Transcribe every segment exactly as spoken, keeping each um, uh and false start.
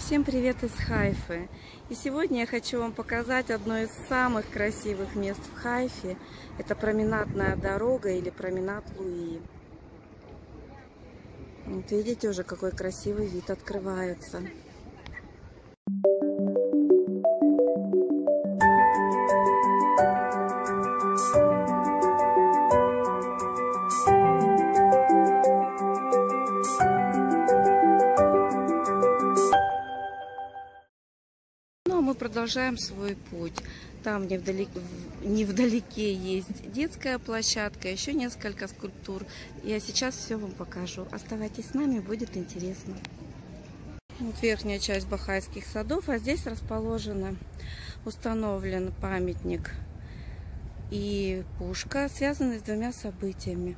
Всем привет из Хайфы! И сегодня я хочу вам показать одно из самых красивых мест в Хайфе. Это променадная дорога или променад Луи. Вот видите уже, какой красивый вид открывается. Продолжаем свой путь. Там невдалеке, невдалеке есть детская площадка, еще несколько скульптур. Я сейчас все вам покажу. Оставайтесь с нами, будет интересно. Вот верхняя часть Бахайских садов, а здесь расположено, установлен памятник и пушка, связанные с двумя событиями.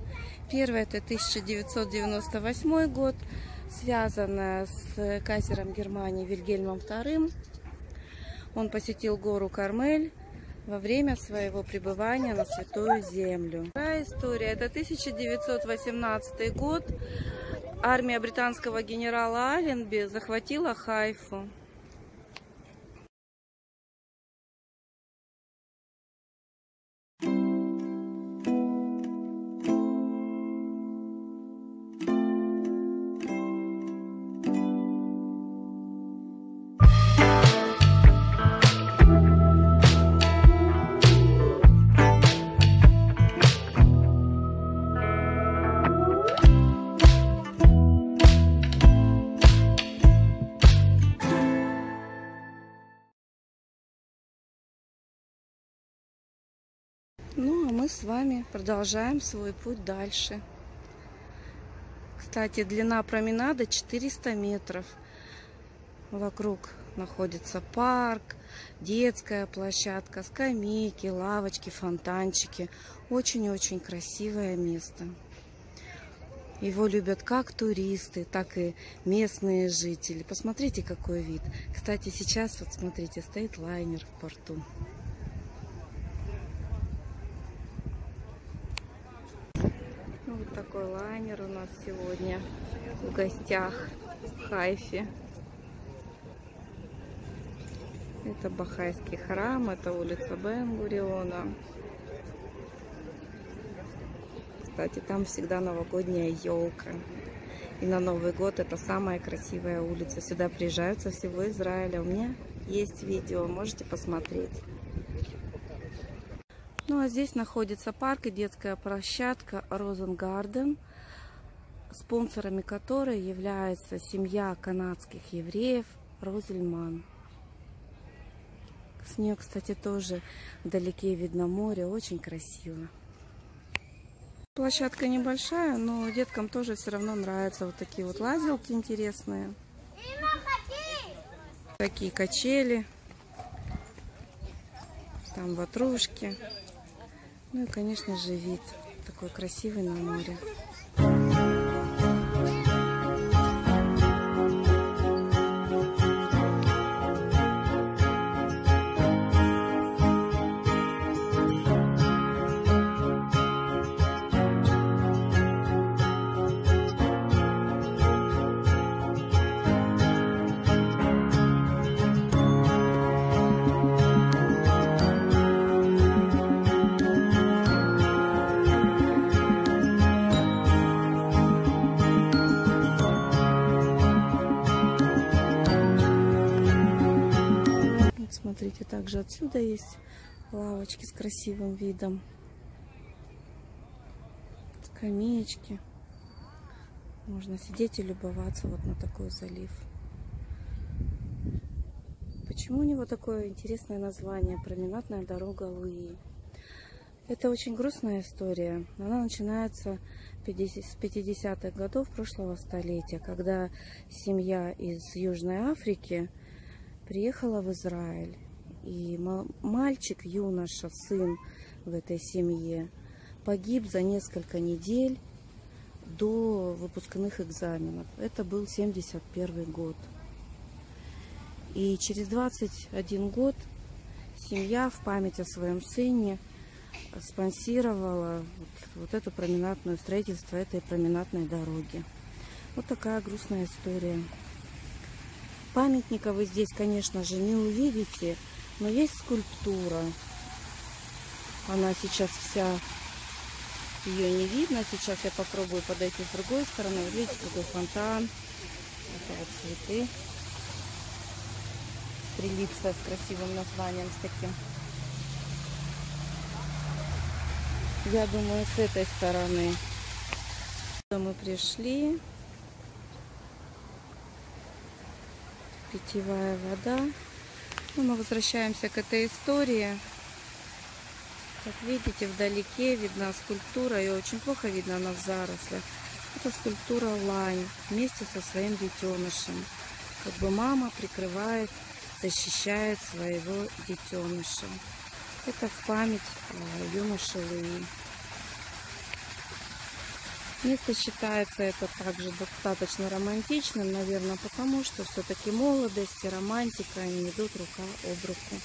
Первое — это тысяча девятьсот девяносто восьмой год, связанная с кайзером Германии Вильгельмом Вторым. Он посетил гору Кармель во время своего пребывания на Святую Землю. Вторая история. Это тысяча девятьсот восемнадцатый год. Армия британского генерала Алленби захватила Хайфу. Ну, а мы с вами продолжаем свой путь дальше. Кстати, длина променада четыреста метров. Вокруг находится парк, детская площадка, скамейки, лавочки, фонтанчики. Очень-очень красивое место. Его любят как туристы, так и местные жители. Посмотрите, какой вид. Кстати, сейчас, вот смотрите, стоит лайнер в порту. Вот такой лайнер у нас сегодня в гостях в Хайфе. Это Бахайский храм, это улица Бенгуриона. Кстати, там всегда новогодняя елка. И на Новый год это самая красивая улица. Сюда приезжают со всего Израиля. У меня есть видео, можете посмотреть. Ну а здесь находится парк и детская площадка Розенгарден, спонсорами которой является семья канадских евреев Розельман. С нее, кстати, тоже вдалеке видно море, очень красиво. Площадка небольшая, но деткам тоже все равно нравятся вот такие вот лазилки интересные, такие качели, там ватрушки. Ну и, конечно же, вид такой красивый на море. Смотрите, также отсюда есть лавочки с красивым видом, скамеечки. Можно сидеть и любоваться вот на такой залив. Почему у него такое интересное название — променадная дорога Луи? Это очень грустная история. Она начинается с пятидесятых годов прошлого столетия, когда семья из Южной Африки приехала в Израиль, и мальчик, юноша, сын в этой семье, погиб за несколько недель до выпускных экзаменов. Это был семьдесят первый год. И через двадцать один год семья в память о своем сыне спонсировала вот, вот эту променадную, строительство этой променадной дороги. Вот такая грустная история. Памятника вы здесь, конечно же, не увидите, но есть скульптура. Она сейчас вся, ее не видно. Сейчас я попробую подойти с другой стороны. Вы видите, какой фонтан. Это вот цветы. Стрелица с красивым названием, с таким. Я думаю, с этой стороны мы пришли. Питьевая вода. Ну, мы возвращаемся к этой истории. Как видите, вдалеке видна скульптура, ее очень плохо видно, она в зарослях. Это скульптура Лань вместе со своим детенышем. Как бы мама прикрывает, защищает своего детеныша. Это в память о юноше Луи. Место считается это также достаточно романтичным, наверное, потому что все-таки молодость и романтика, они идут рука об руку.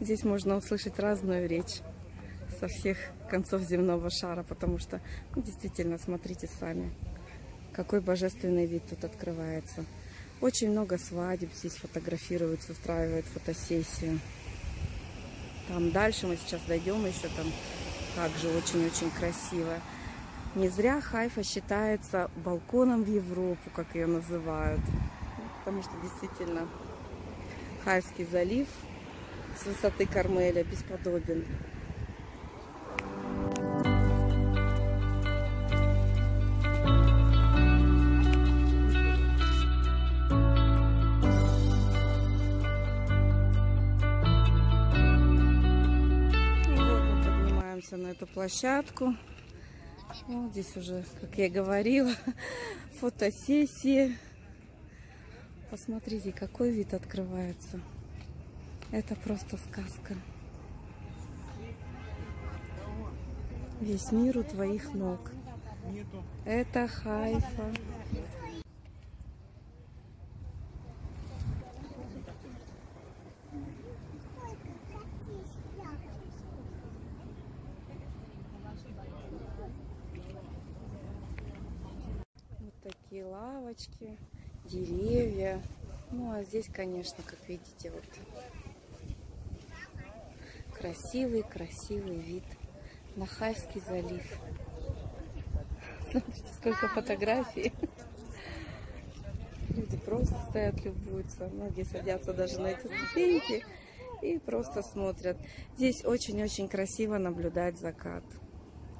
Здесь можно услышать разную речь со всех концов земного шара, потому что, ну, действительно, смотрите сами, какой божественный вид тут открывается. Очень много свадеб здесь фотографируют, устраивают фотосессию. Там дальше мы сейчас дойдем еще, там также очень-очень красиво. Не зря Хайфа считается балконом в Европу, как ее называют, потому что действительно Хайфский залив с высоты Кармеля бесподобен. И вот мы поднимаемся на эту площадку. Вот здесь уже, как я говорила, фотосессии. Посмотрите, какой вид открывается. Это просто сказка. Весь мир у твоих ног. Это Хайфа. Вот такие лавочки, деревья. Ну а здесь, конечно, как видите, вот... Красивый-красивый вид на Хайфский залив. Смотрите, сколько фотографий. Люди просто стоят, любуются. Многие садятся даже на эти ступеньки и просто смотрят. Здесь очень-очень красиво наблюдать закат.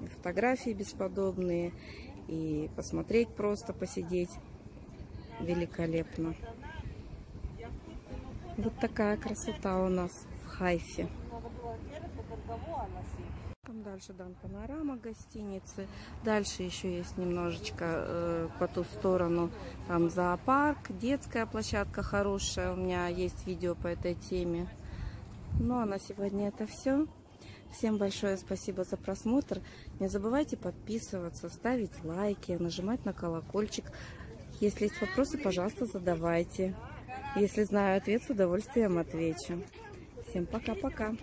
И фотографии бесподобные, и посмотреть просто, посидеть великолепно. Вот такая красота у нас в Хайфе. Там дальше дан панорама гостиницы. Дальше еще есть немножечко э, по ту сторону. Там зоопарк, детская площадка хорошая. У меня есть видео по этой теме. Ну а на сегодня это все. Всем большое спасибо за просмотр. Не забывайте подписываться, ставить лайки, нажимать на колокольчик. Если есть вопросы, пожалуйста, задавайте. Если знаю ответ, с удовольствием отвечу. Всем пока-пока.